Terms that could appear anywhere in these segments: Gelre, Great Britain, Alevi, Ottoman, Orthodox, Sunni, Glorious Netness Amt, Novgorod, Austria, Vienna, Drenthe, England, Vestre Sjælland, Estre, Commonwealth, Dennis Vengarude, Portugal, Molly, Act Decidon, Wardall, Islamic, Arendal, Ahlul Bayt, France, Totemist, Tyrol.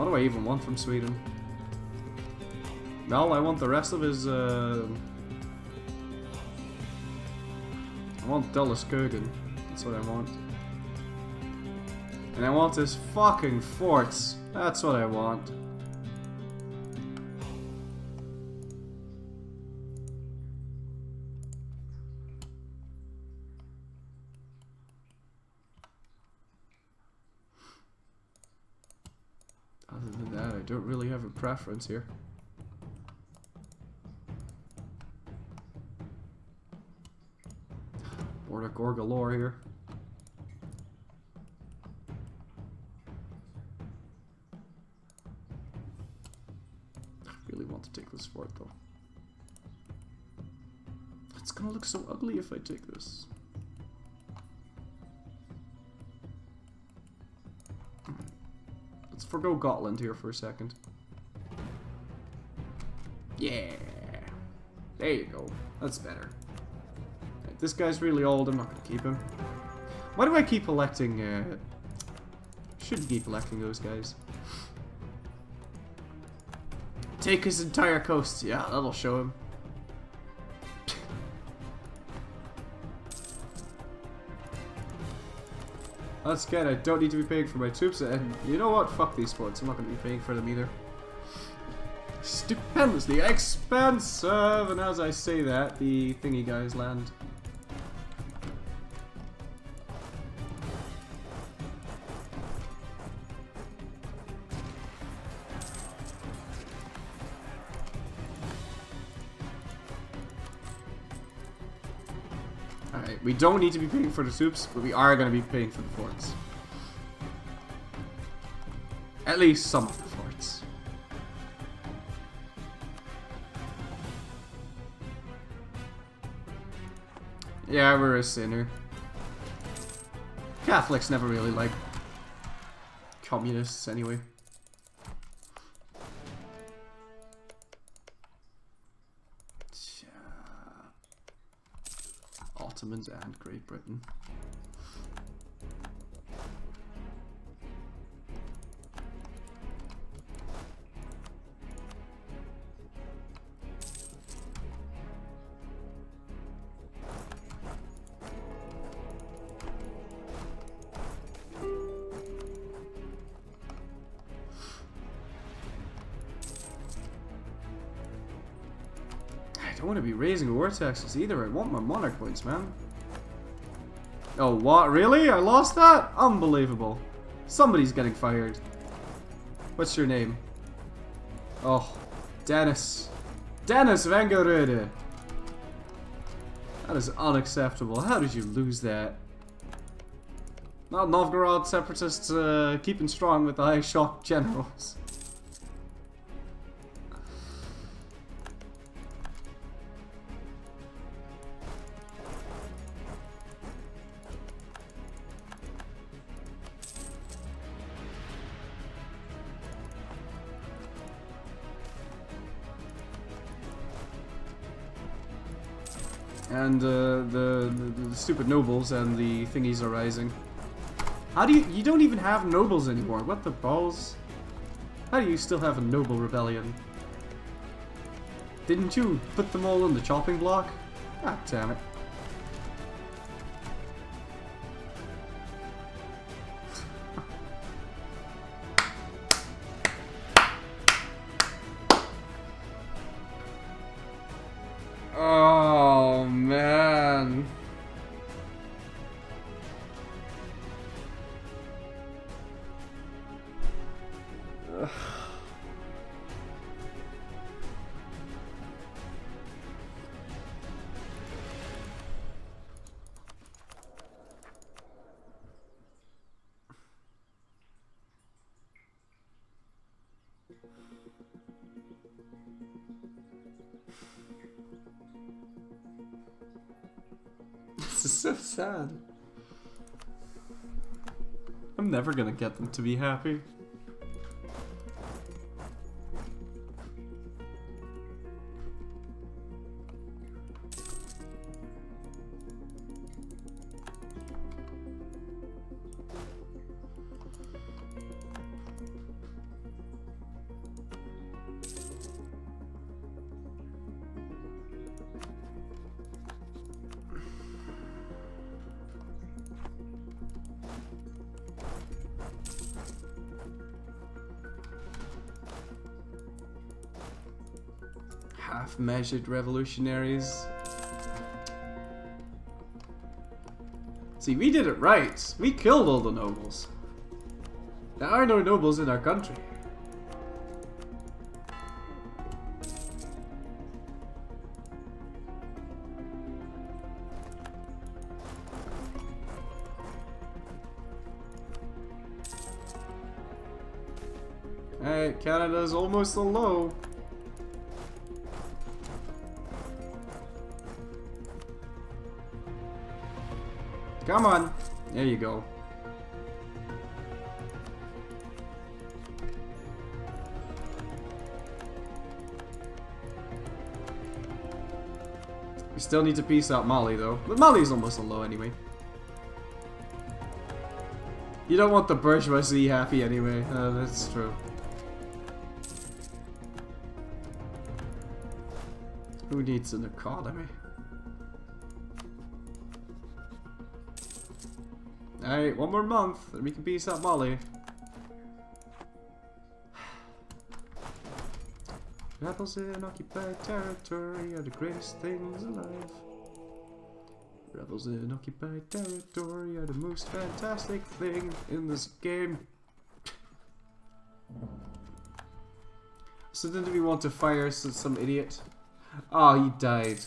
What do I even want from Sweden? Well, I want the rest of his... I want Dulles-Kurgen. That's what I want. And I want his fucking forts. That's what I want. Other than that, I don't really have a preference here. Or galore here. I really want to take this fort though. It's gonna look so ugly if I take this. Let's forgo Gotland here for a second. Yeah! There you go. That's better. This guy's really old, I'm not gonna keep him. Why do I keep electing, should keep electing those guys. Take his entire coast, yeah, that'll show him. That's good, I don't need to be paying for my troops, and you know what, fuck these sports, I'm not gonna be paying for them either. Stupendously expensive, and as I say that, the thingy guys land. We don't need to be paying for the troops, but we are going to be paying for the forts. At least some of the forts. Yeah, we're a sinner. Catholics never really like communists anyway. Ottomans and Great Britain. I don't want to be raising war taxes either. I want my monarch points, man. Oh, what? Really? I lost that? Unbelievable. Somebody's getting fired. What's your name? Oh, Dennis. Dennis Vengarude. That is unacceptable. How did you lose that? Not Novgorod separatists keeping strong with the high shock generals. And the stupid nobles and the thingies are rising. How do you don't even have nobles anymore? What the balls? How do you still have a noble rebellion? Didn't you put them all on the chopping block? God damn it. This is so sad. I'm never gonna get them to be happy. half-measured revolutionaries. See, we did it right. We killed all the nobles. There are no nobles in our country. Alright, Canada's almost a low. Come on. There you go. We still need to piece out Molly though. But Molly's almost a low anyway. You don't want the bourgeoisie happy anyway. That's true. Who needs an economy? Alright, one more month and we can piece out Molly. Rebels in occupied territory are the greatest things alive. Rebels in occupied territory are the most fantastic thing in this game. So then do we want to fire some idiot? Oh, he died.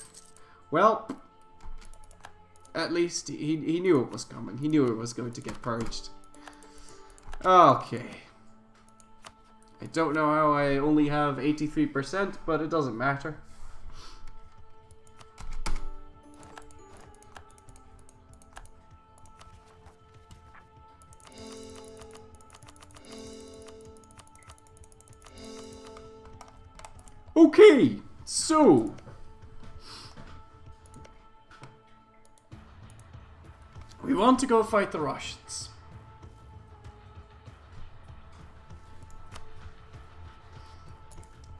Well, at least he knew it was coming. He knew it was going to get purged. Okay. I don't know how I only have 83%, but it doesn't matter. Okay, so... we want to go fight the Russians.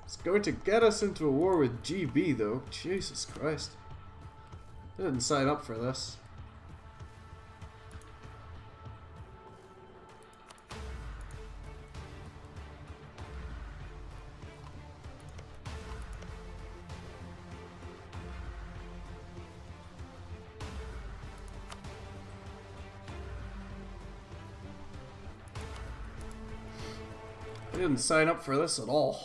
It's going to get us into a war with GB though. Jesus Christ. I didn't sign up for this. Didn't sign up for this at all.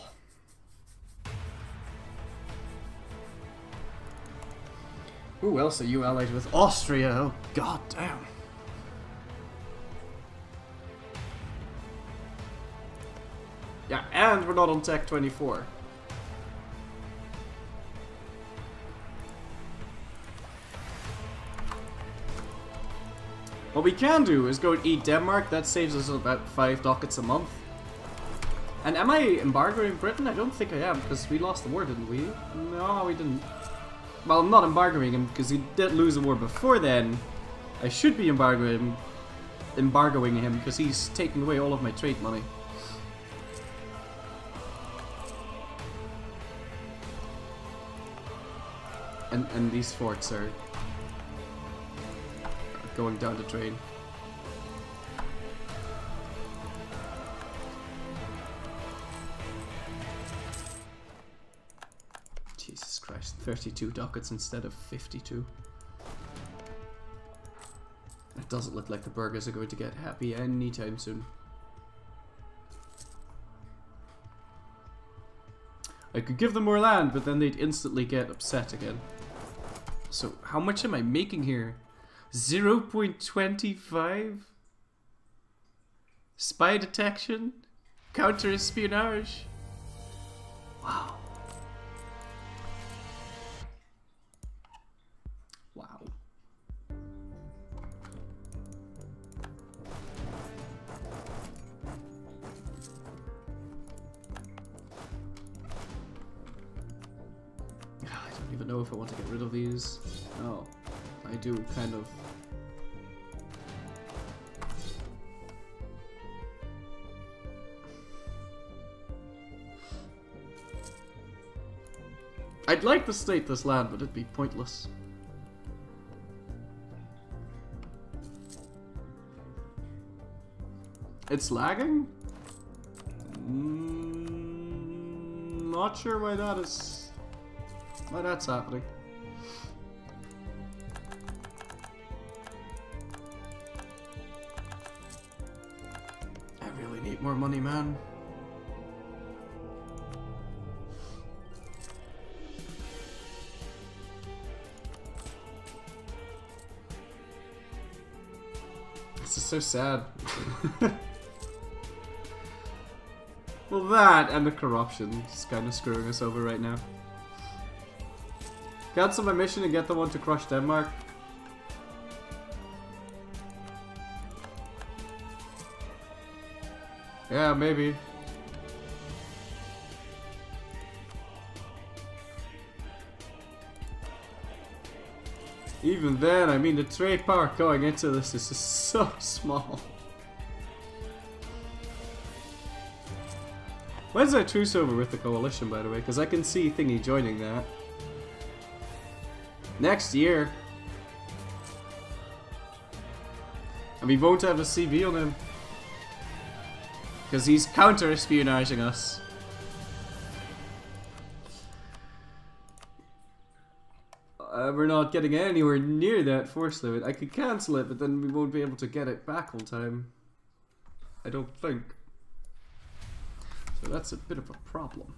Who else are you allied with? Austria! Oh god damn. Yeah, and we're not on Tech 24. What we can do is go and eat Denmark. That saves us about 5 dockets a month. And am I embargoing Britain? I don't think I am, because we lost the war, didn't we? No, we didn't. Well, I'm not embargoing him, because he did lose the war before then. I should be embargoing him, because he's taking away all of my trade money. And these forts are going down the drain. Jesus Christ, 32 dockets instead of 52. It doesn't look like the burghers are going to get happy anytime soon. I could give them more land, but then they'd instantly get upset again. So, how much am I making here? 0.25? Spy detection? Counter-espionage? Wow. Know if I want to get rid of these. Oh, I do kind of. I'd like to state this land, but it'd be pointless. It's lagging? Not sure why that is. Well, that's happening. I really need more money, man. This is so sad. Well, that and the corruption is kind of screwing us over right now. Cancel my mission and get the one to crush Denmark. Yeah, maybe. Even then, I mean, the trade power going into this is just so small. When's that truce over with the coalition, by the way? Because I can see Thingy joining that. Next year. And we won't have a CV on him. Because he's counter-espionaging us. We're not getting anywhere near that force limit. I could cancel it, but then we won't be able to get it back on time. I don't think. So that's a bit of a problem.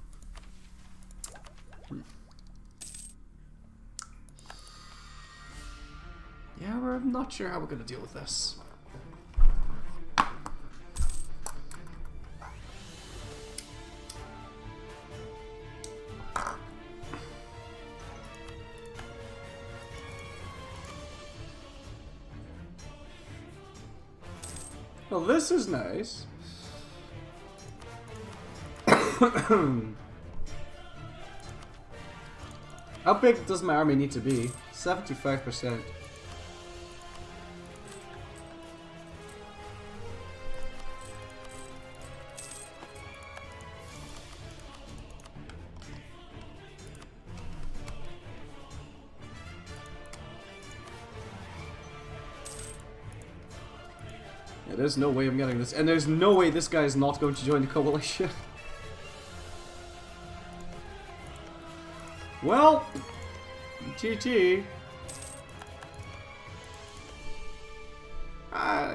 Yeah, we're not sure how we're going to deal with this. Well, this is nice. How big does my army need to be? 75%. Yeah, there's no way I'm getting this, and there's no way this guy is not going to join the coalition. Well, GG.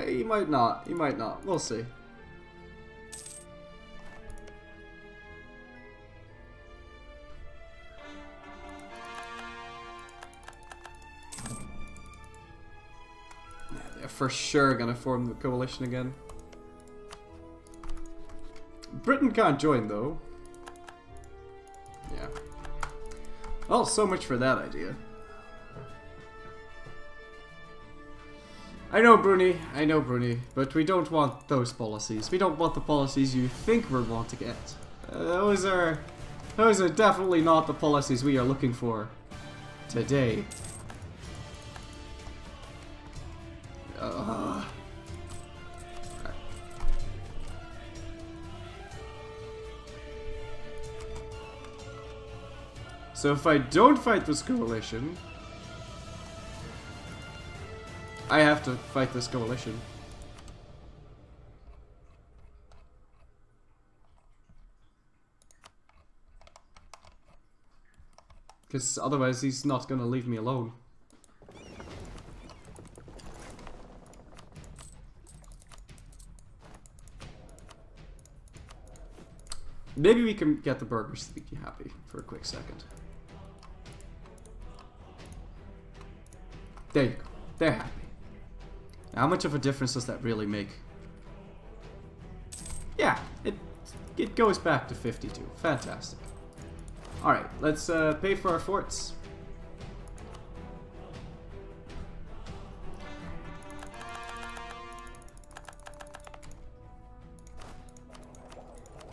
He might not. He might not. We'll see. Yeah, they're for sure gonna form the coalition again. Britain can't join though. Yeah. Well, so much for that idea. I know Bruni, but we don't want those policies. We don't want the policies you think we're want to get. Those are definitely not the policies we are looking for today. So if I don't fight this coalition, I have to fight this coalition. Because otherwise he's not gonna leave me alone. Maybe we can get the burgers to make you happy for a quick second. There you go. They're happy. Now, how much of a difference does that really make? Yeah, it goes back to 52. Fantastic. Alright, let's pay for our forts.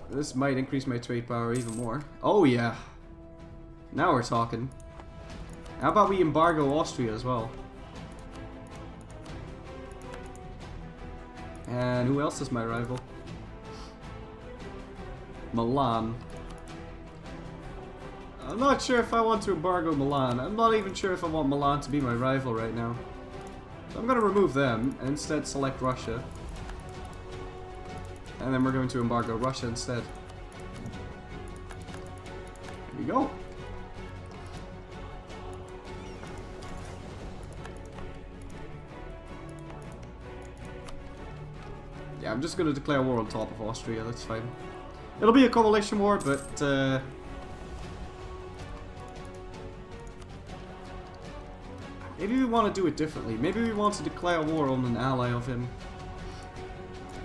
This might increase my trade power even more. Oh yeah. Now we're talking. How about we embargo Austria as well? And who else is my rival? Milan. I'm not sure if I want to embargo Milan. I'm not even sure if I want Milan to be my rival right now. So I'm going to remove them and instead select Russia. And then we're going to embargo Russia instead. There we go. Yeah, I'm just going to declare war on top of Austria, that's fine. It'll be a coalition war, but... maybe we want to do it differently. Maybe we want to declare war on an ally of him.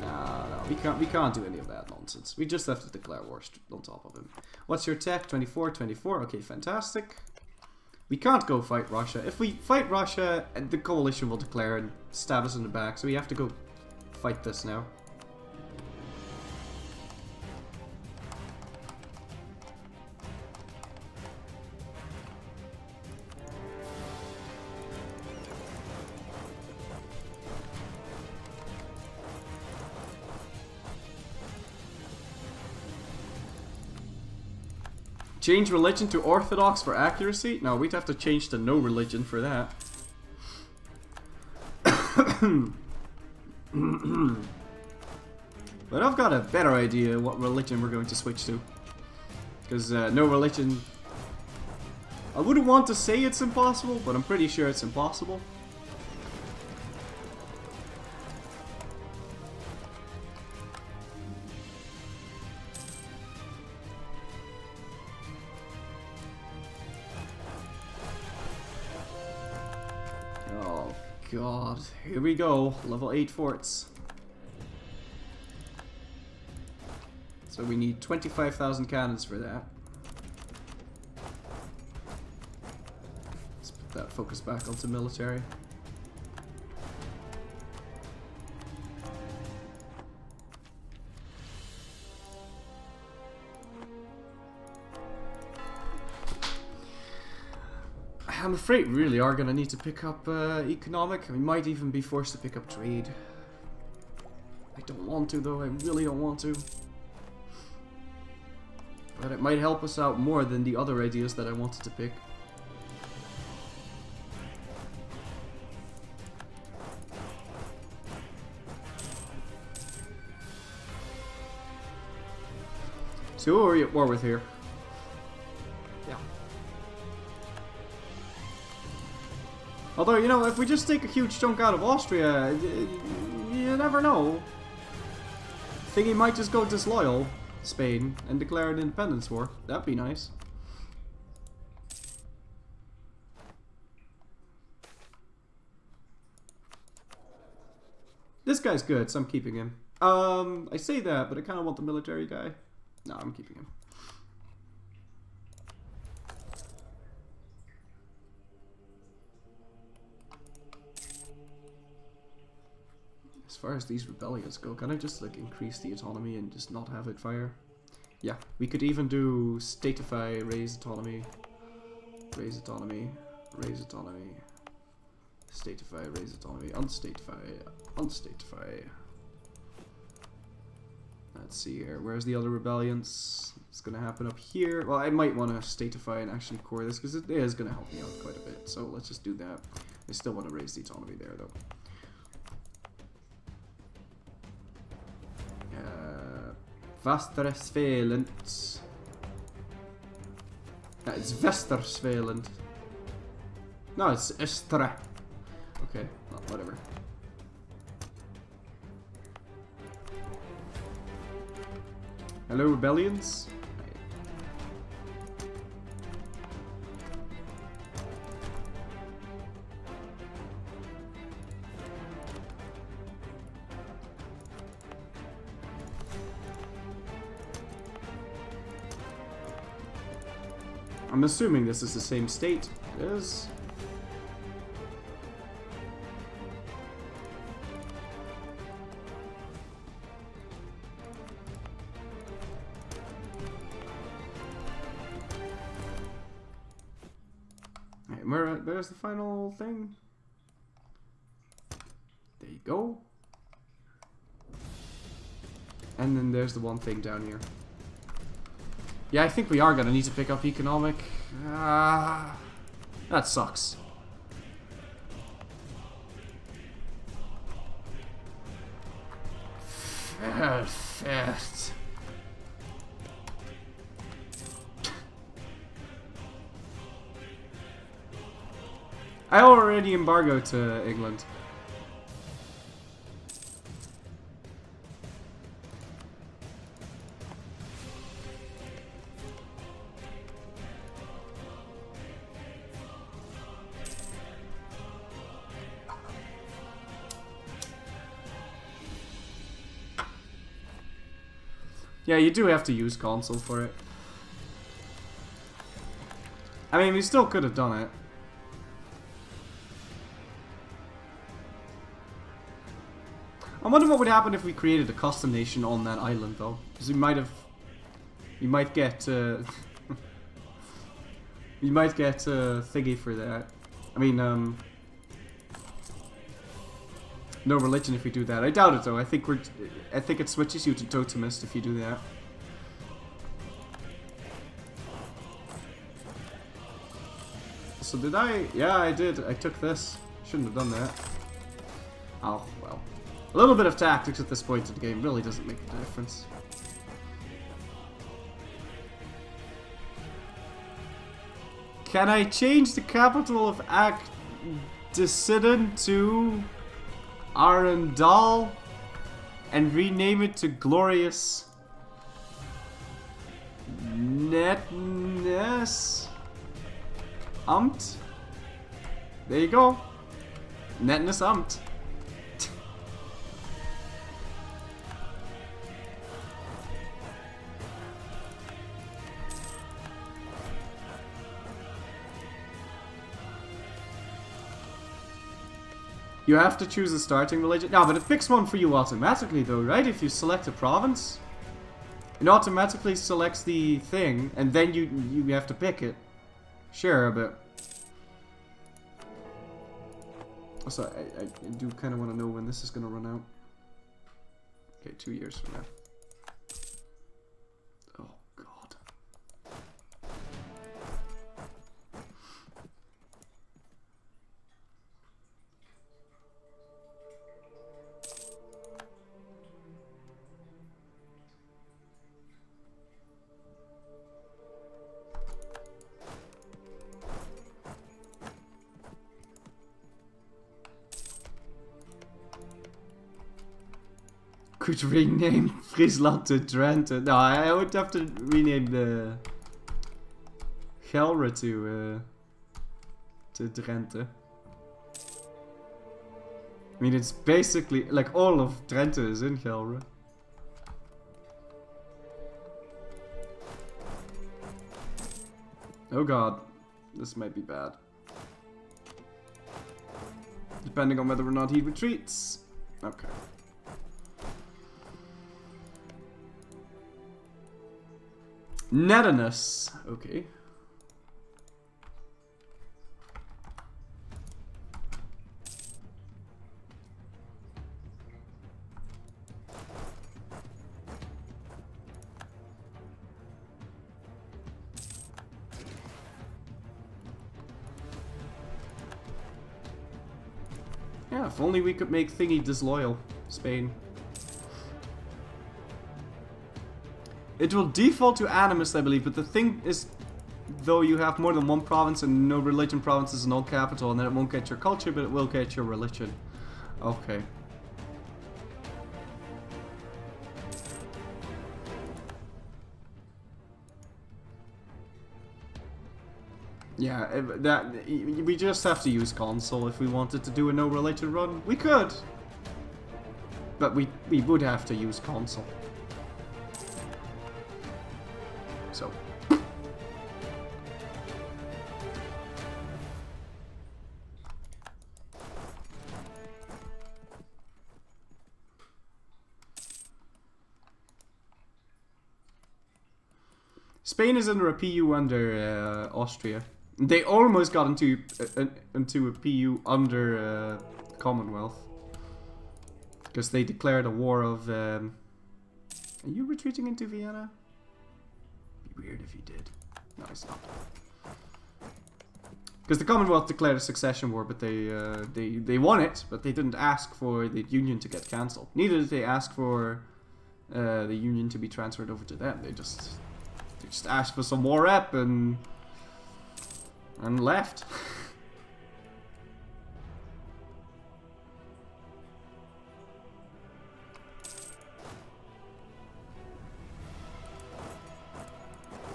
Nah, no, we can't do any of that nonsense. We just have to declare war on top of him. What's your tech? 24, 24. Okay, fantastic. We can't go fight Russia. If we fight Russia, the coalition will declare and stab us in the back, so we have to go fight this now. Change religion to Orthodox for accuracy? No, we'd have to change to no religion for that. But I've got a better idea what religion we're going to switch to. Because no religion... I wouldn't want to say it's impossible, but I'm pretty sure it's impossible. God, here we go. Level 8 forts. So we need 25,000 cannons for that. Let's put that focus back onto military. I'm afraid we really are going to need to pick up economic. We might even be forced to pick up trade. I don't want to though, I really don't want to. But it might help us out more than the other ideas that I wanted to pick. So who are we at war with here? Although, you know, if we just take a huge chunk out of Austria, you never know. I think he might just go disloyal Spain and declare an independence war. That'd be nice. This guy's good, so I'm keeping him. I say that, but I kind of want the military guy. No, I'm keeping him. As far as these rebellions go, can I just like increase the autonomy and just not have it fire? Yeah, we could even do statify, raise autonomy, raise autonomy, raise autonomy, statify, raise autonomy, unstatify, unstatify. Let's see here, where's the other rebellions? It's gonna happen up here. Well, I might want to statify and actually core this because it is gonna help me out quite a bit, so let's just do that. I still want to raise the autonomy there though. Vestre Sjælland. No, it's Vestre Sjælland. No, it's Estre. Okay, well, whatever. Hello, rebellions. I'm assuming this is the same state. It is. Alright, where's the final thing? There you go. And then there's the one thing down here. Yeah, I think we are going to need to pick up economic. That sucks. Perfect. I already embargoed to England. Yeah, you do have to use consul for it. I mean, we still could have done it. I wonder what would happen if we created a custom nation on that island, though. Because we might have... You might get... you might get thingy for that. I mean, no religion if we do that. I doubt it, though. I think it switches you to Totemist if you do that. So did I? Yeah, I did. I took this. Shouldn't have done that. Oh, well. A little bit of tactics at this point in the game really doesn't make a difference. Can I change the capital of Act Decidon to Arendal and rename it to Glorious Netness Amt? There you go. Netness Amt. You have to choose a starting religion. No, but it picks one for you automatically, though, right? If you select a province, it automatically selects the thing, and then you have to pick it. Sure, but... Also, I do kind of want to know when this is going to run out. Okay, 2 years from now. Could rename Friesland to Drenthe. No, I would have to rename the Gelre to Drenthe. I mean, it's basically like all of Drenthe is in Gelre. Oh god, this might be bad. Depending on whether or not he retreats. Okay. Netanus. Okay. Yeah, if only we could make thingy disloyal, Spain. It will default to Animus, I believe, but the thing is, though, you have more than one province and no religion provinces and all capital, and then it won't get your culture, but it will get your religion. Okay. Yeah, that we just have to use Consul if we wanted to do a no religion run. We could! But we would have to use Consul. So. Spain is under a PU under Austria. They almost got into a PU under Commonwealth because they declared a war of. Are you retreating into Vienna? Weird if he did. No, he's not. Because the Commonwealth declared a succession war, but they won it, but they didn't ask for the union to get cancelled. Neither did they ask for the union to be transferred over to them. They just asked for some more rep and left.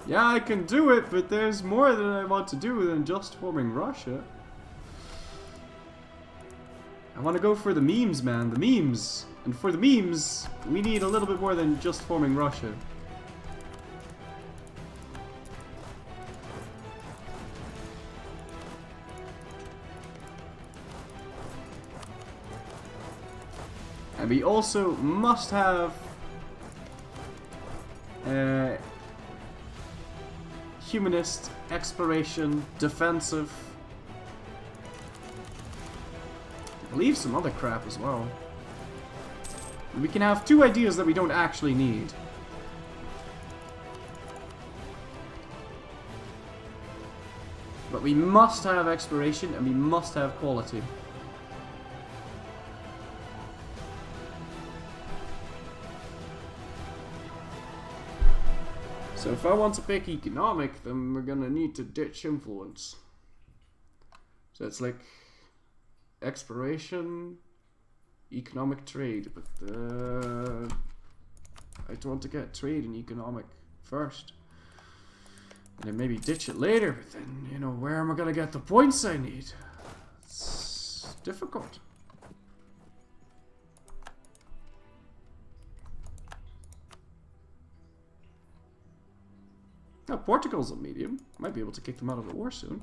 Yeah, I can do it, but there's more that I want to do than just forming Russia. I want to go for the memes, man. The memes. And for the memes, we need a little bit more than just forming Russia. And we also must have humanist, exploration, defensive. I believe some other crap as well. We can have two ideas that we don't actually need. But we must have exploration and we must have quality. So if I want to pick economic, then we're gonna need to ditch influence. So it's like exploration, economic trade, but I don't want to get trade and economic first. And then maybe ditch it later, but then, you know, where am I gonna get the points I need? It's difficult. Now, Portugal's a medium. Might be able to kick them out of the war soon.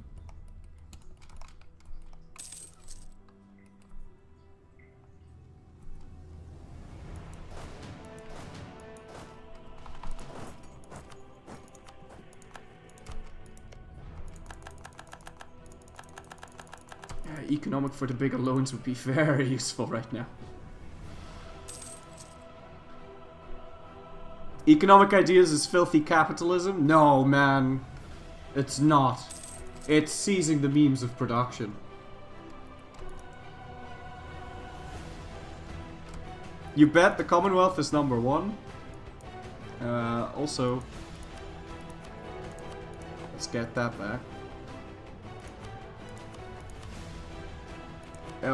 Economic for the bigger loans would be very useful right now. Economic ideas is filthy capitalism? No, man. It's not. It's seizing the means of production. You bet the Commonwealth is #1. Also, let's get that back.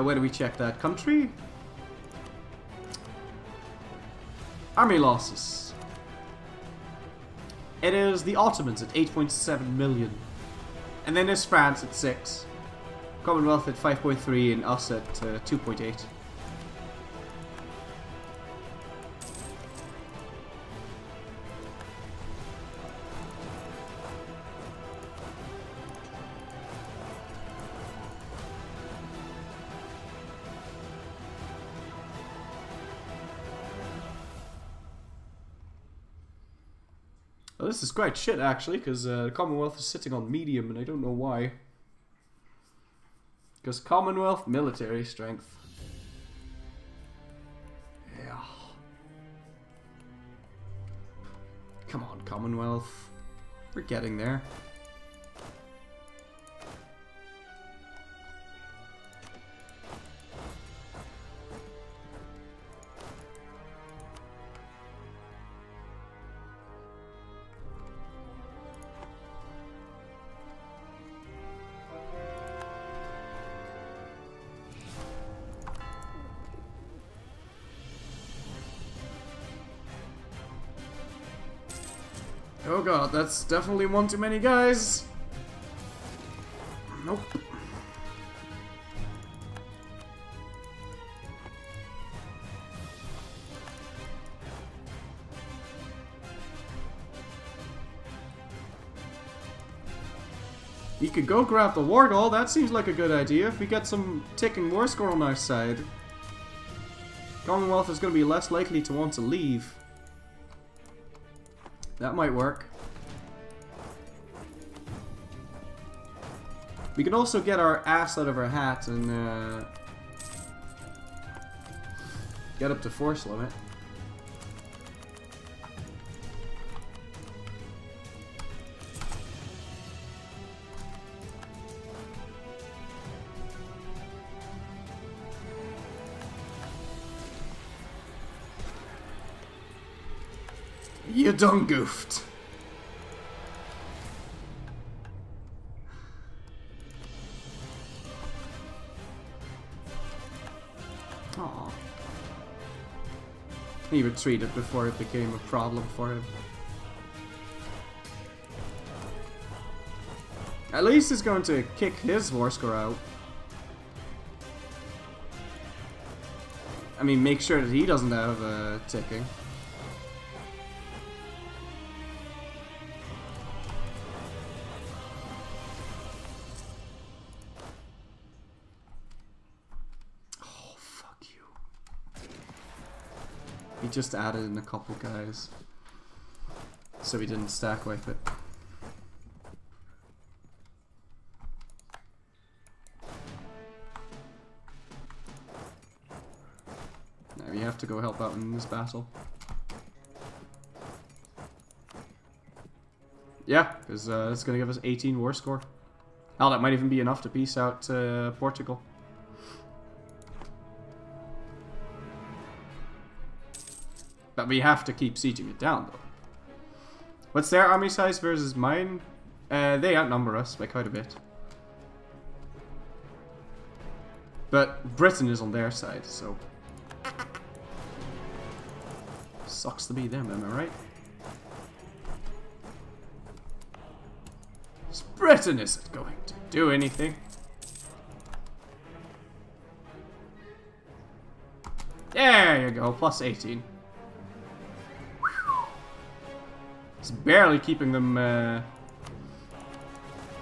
Where do we check that? Country? Army losses. It is the Ottomans at 8.7 million. And then there's France at 6. Commonwealth at 5.3 and us at 2.8. This is quite shit, actually, because the Commonwealth is sitting on medium, and I don't know why. Because Commonwealth, military strength. Yeah. Come on, Commonwealth. We're getting there. Oh god, that's definitely one too many guys. Nope. We could go grab the Wardall, that seems like a good idea. If we get some ticking war score on our side, Commonwealth is going to be less likely to want to leave. That might work. We can also get our ass out of our hat and get up to force limit. You done goofed. Aww. He retreated before it became a problem for him. At least he's going to kick his war score out. I mean, make sure that he doesn't have ticking. He just added in a couple guys, so he didn't stack wipe it. Now we have to go help out in this battle. Yeah, because it's going to give us 18 war score. Hell, that might even be enough to peace out Portugal. But we have to keep sieging it down, though. What's their army size versus mine? They outnumber us by quite a bit. But Britain is on their side, so... Sucks to be them, am I right? Britain isn't going to do anything. There you go, plus 18. It's barely keeping them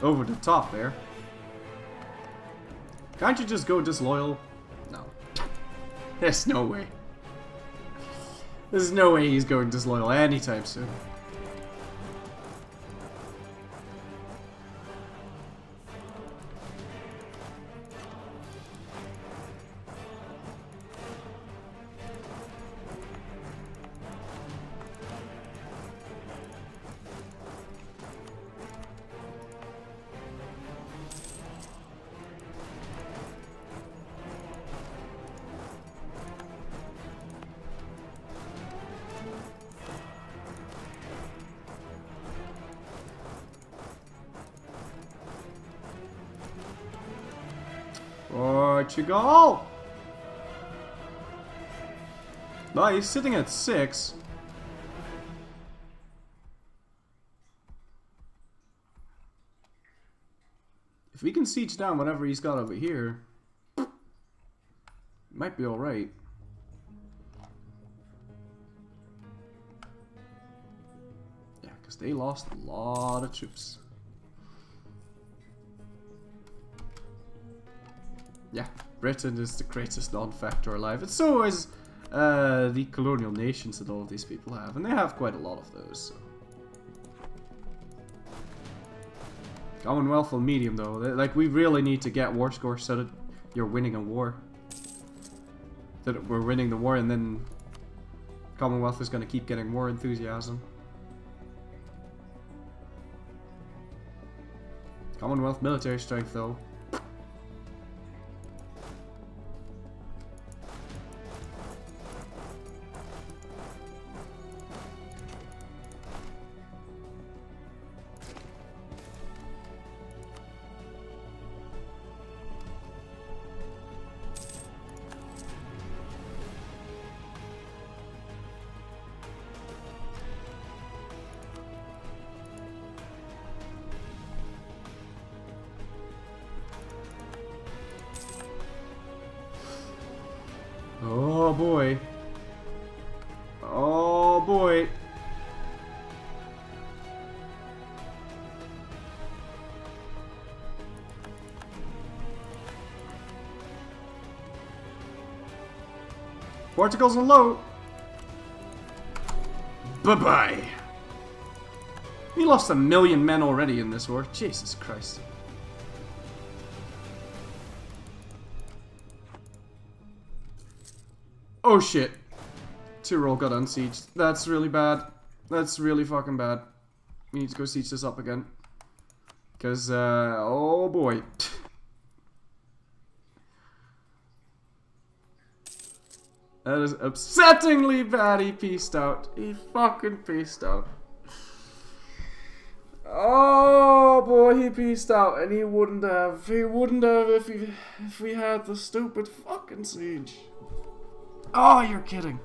over the top there. Can't you just go disloyal? No. There's no way. There's no way he's going disloyal anytime soon. Portugal! No, he's sitting at 6. If we can siege down whatever he's got over here, might be alright. Yeah, because they lost a lot of troops. Yeah, Britain is the greatest non-factor alive, and so is the colonial nations that all of these people have, and they have quite a lot of those. So. Commonwealth on medium though, like we really need to get war score so that you're winning a war. That we're winning the war, and then Commonwealth is going to keep getting more enthusiasm. Commonwealth military strength though. Oh boy. Portugal's on low. Bye-bye. We lost 1 million men already in this war. Jesus Christ. Oh shit. Tyrol got unsieged. That's really bad. That's really fucking bad. We need to go siege this up again. Because, oh boy. That is upsettingly bad. He peaced out. He fucking peaced out. Oh boy, he peaced out. And he wouldn't have. He wouldn't have if we had the stupid fucking siege. Oh, you're kidding.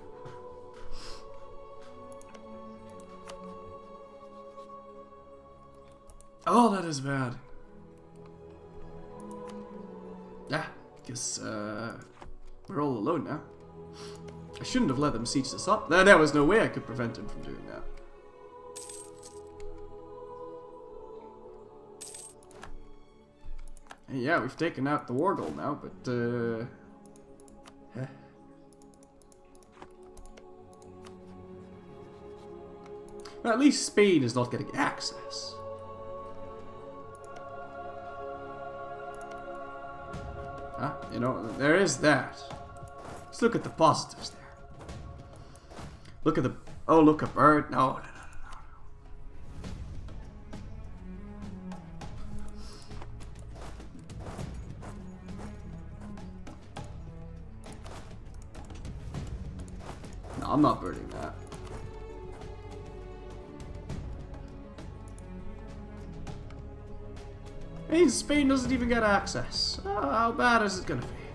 Oh, that is bad. Yeah, because we're all alone now. I shouldn't have let them siege this up. There was no way I could prevent him from doing that. And yeah, we've taken out the Wardall now, but... But at least Spain is not getting access. Huh? You know, there is that. Let's look at the positives there. Look at the... Oh, look, a bird. No, no, no, no, no. No, I'm not birding that. Spain doesn't even get access. Oh, how bad is it gonna be?